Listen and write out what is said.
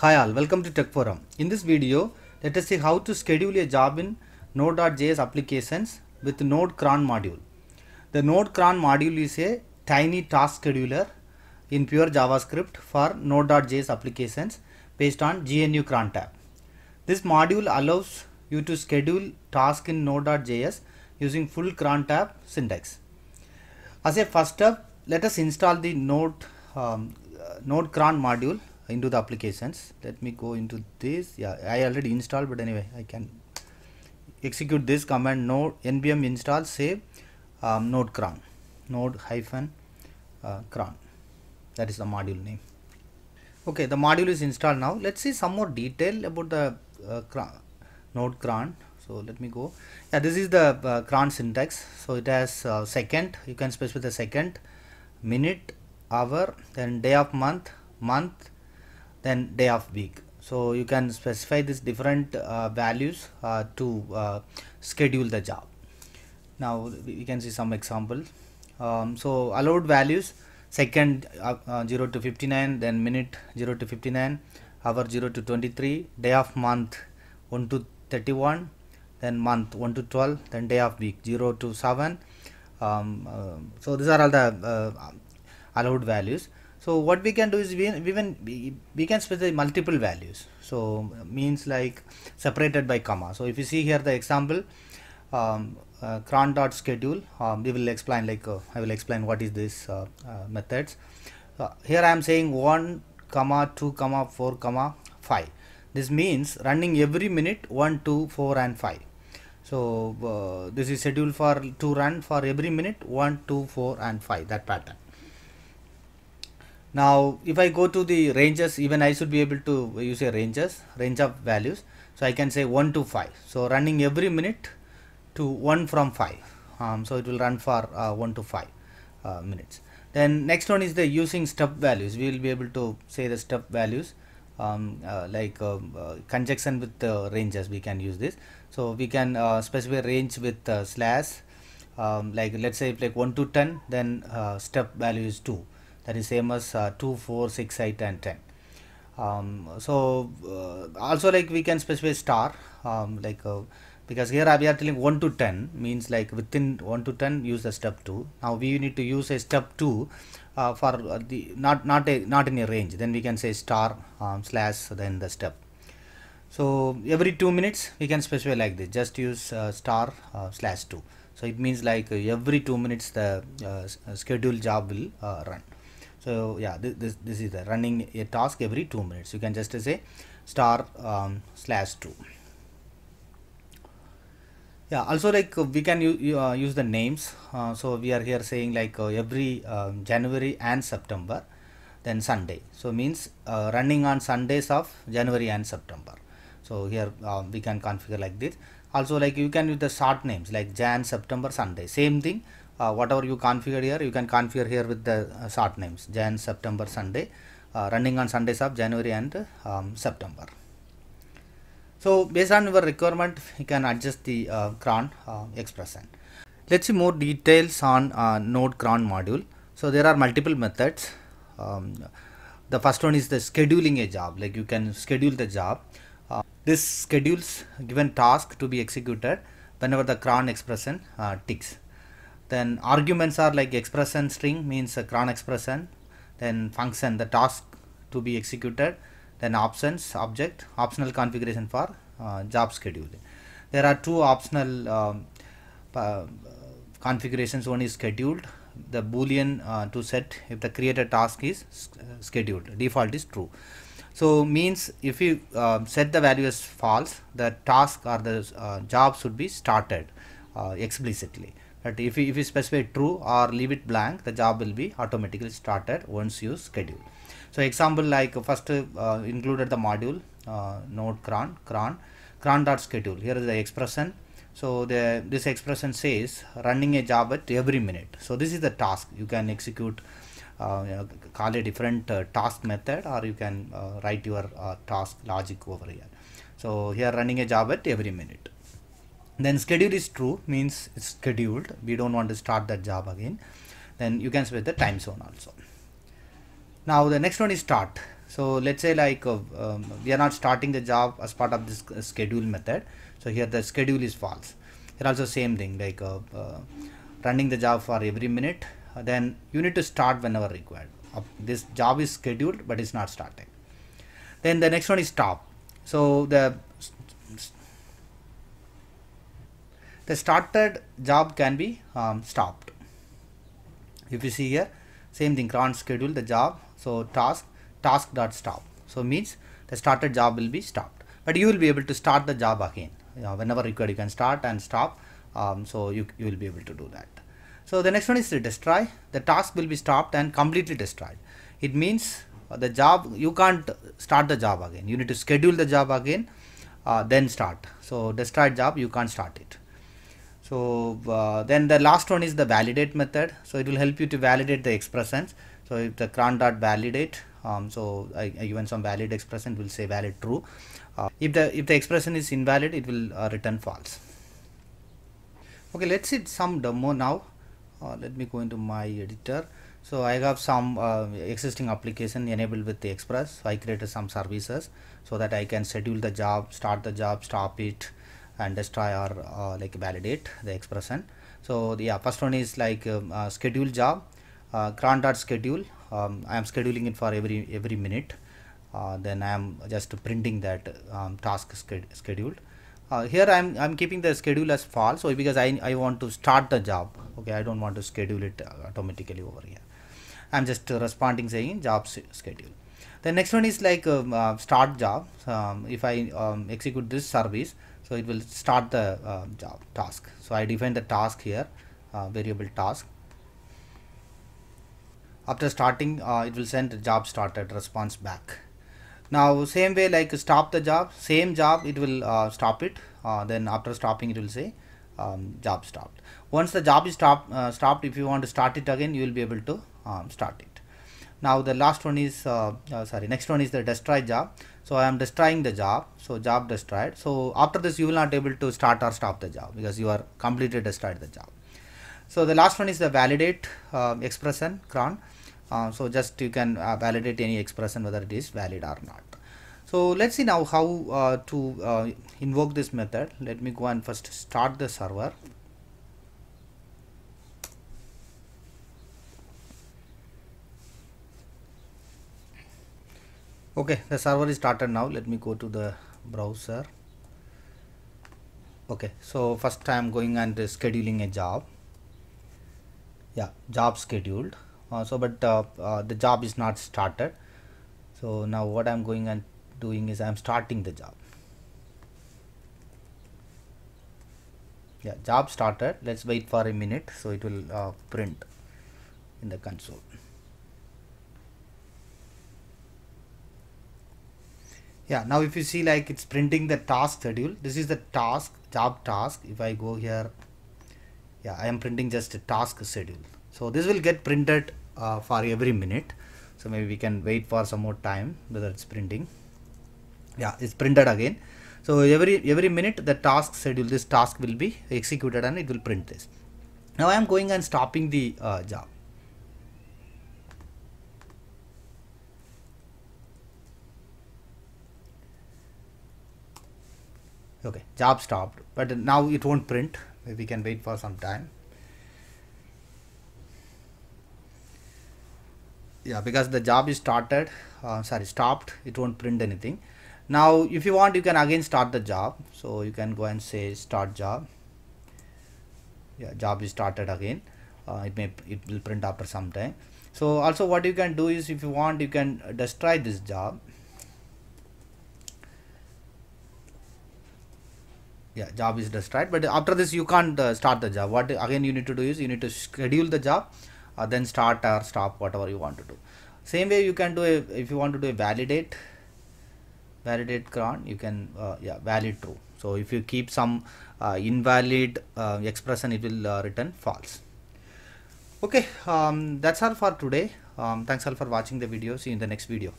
Hi all, welcome to Tech Forum. In this video, let us see how to schedule a job in Node.js applications with Node cron module. The Node cron module is a tiny task scheduler in pure JavaScript for Node.js applications based on GNU cron tab. This module allows you to schedule tasks in Node.js using full cron tab syntax. As a first step, let us install the Node cron module into the applications. Let me go into this. Yeah, I already installed, but anyway I can execute this command: node npm install save node cron, node-cron. That is the module name. Okay, the module is installed. Now let's see some more detail about the node cron. So let me go. Yeah, this is the cron syntax. So it has second. You can specify the second, minute, hour, then day of month, then day of week. So you can specify these different values to schedule the job. Now we can see some examples. So allowed values: second 0 to 59, then minute 0 to 59, hour 0 to 23, day of month 1 to 31, then month 1 to 12, then day of week 0 to 7. So these are all the allowed values. So what we can do is we can specify multiple values. So means like separated by comma. So if you see here the example cron.schedule, we will explain like I will explain what is this methods. Here I am saying 1, 2, 4, 5. This means running every minute 1, 2, 4 and 5. So this is scheduled to run for every minute 1, 2, 4 and 5, that pattern. Now if I go to the ranges, even I should be able to use a range of values. So I can say 1 to 5. So running every minute to 1 from 5. So it will run for 1 to 5 minutes. Then next one is the using step values. We will be able to say the step values like conjunction with ranges. We can use this. So we can specify range with slash, like let's say like 1 to 10, then step value is 2. That is same as 2, 4, 6, 8 and 10. So also like we can specify star, like because here we are telling 1 to 10 means like within 1 to 10 use the step 2. Now we need to use a step 2 for the not in a range. Then we can say star slash then the step. So every 2 minutes we can specify like this, just use star slash 2. So it means like every 2 minutes the scheduled job will run. So yeah, this is the running a task every 2 minutes. You can just say star slash 2. Yeah, also like we can use the names. So we are here saying like every January and September, then Sunday. So means running on Sundays of January and September. So here we can configure like this. Also like you can use the short names like Jan, September, Sunday. Same thing. Whatever you configure here, you can configure here with the short names Jan, September, Sunday, running on Sundays of January and September. So based on your requirement, you can adjust the cron expression. Let's see more details on Node cron module. So there are multiple methods. The first one is the scheduling a job, like you can schedule the job. This schedules given task to be executed whenever the cron expression ticks. Then arguments are like expression string means a cron expression, then function the task to be executed, then options object, optional configuration for job scheduling. There are two optional configurations. One is scheduled, the boolean to set if the created task is scheduled, default is true. So means if you set the value as false, the task or the job should be started explicitly. But if you specify true or leave it blank, the job will be automatically started once you schedule. So example like first included the module node cron.schedule. Here is the expression. So this expression says running a job at every minute. So this is the task. You can execute, call a different task method, or you can write your task logic over here. So here running a job at every minute. Then schedule is true means it's scheduled. We don't want to start that job again. Then you can set the time zone also. Now the next one is start. So let's say like we are not starting the job as part of this schedule method. So here the schedule is false. Here also same thing, like running the job for every minute, then you need to start whenever required. This job is scheduled but it's not starting. Then the next one is stop. So the started job can be stopped. If you see here, same thing, cron schedule the job, so task.stop. So means the started job will be stopped, but you will be able to start the job again. You know, whenever required you can start and stop, so you will be able to do that. So the next one is to destroy. The task will be stopped and completely destroyed. It means the job, you can't start the job again. You need to schedule the job again, then start. So destroyed job, you can't start it. So then the last one is the validate method. So it will help you to validate the expressions. So if the cron.validate, so even some valid expression will say valid true. If the expression is invalid, it will return false. Okay, let's see some demo now. Let me go into my editor. So I have some existing application enabled with the Express. So I created some services so that I can schedule the job, start the job, stop it, and destroy or like validate the expression. So the first one is like schedule job, cron.schedule. I am scheduling it for every minute. Then I am just printing that task scheduled. Here I'm keeping the schedule as false, so because I want to start the job. Okay, I don't want to schedule it automatically over here. I'm just responding saying job schedule. The next one is like start job. If I execute this service, so it will start the job task. So I define the task here, variable task. After starting, it will send the job started response back. Now same way like stop the job, same job it will stop it. Then after stopping it will say job stopped. Once the job is stopped, if you want to start it again, you will be able to start it. Now the last one is next one is the destroy job. So I am destroying the job, so job destroyed. So after this you will not able to start or stop the job because you are completely destroyed the job. So the last one is the validate expression cron. So just you can validate any expression whether it is valid or not. So let's see now how to invoke this method. Let me go and first start the server. Okay, the server is started now. Let me go to the browser. Okay, so first I am going and scheduling a job. Yeah, job scheduled. The job is not started. So now what I'm going and doing is I'm starting the job. Yeah, job started. Let's wait for a minute, so it will print in the console. Yeah, now if you see like it's printing the task schedule. This is the task, job task. If I go here, yeah, I am printing just a task schedule. So this will get printed for every minute. So maybe we can wait for some more time whether it's printing. Yeah, it's printed again. So every minute the task schedule, this task will be executed and it will print this. Now I am going and stopping the job. Okay, job stopped, but now it won't print. Maybe we can wait for some time. Yeah, because the job is started, stopped, it won't print anything. Now if you want, you can again start the job. So you can go and say start job. Yeah, job is started again. It will print after some time. So also what you can do is, if you want, you can destroy this job. Yeah, job is destroyed, but after this you can't start the job. What again you need to do is you need to schedule the job, then start or stop, whatever you want to do. Same way you can do if you want to do a validate cron, you can valid true. So if you keep some invalid expression, it will return false. Okay, that's all for today. Thanks all for watching the video. See you in the next video.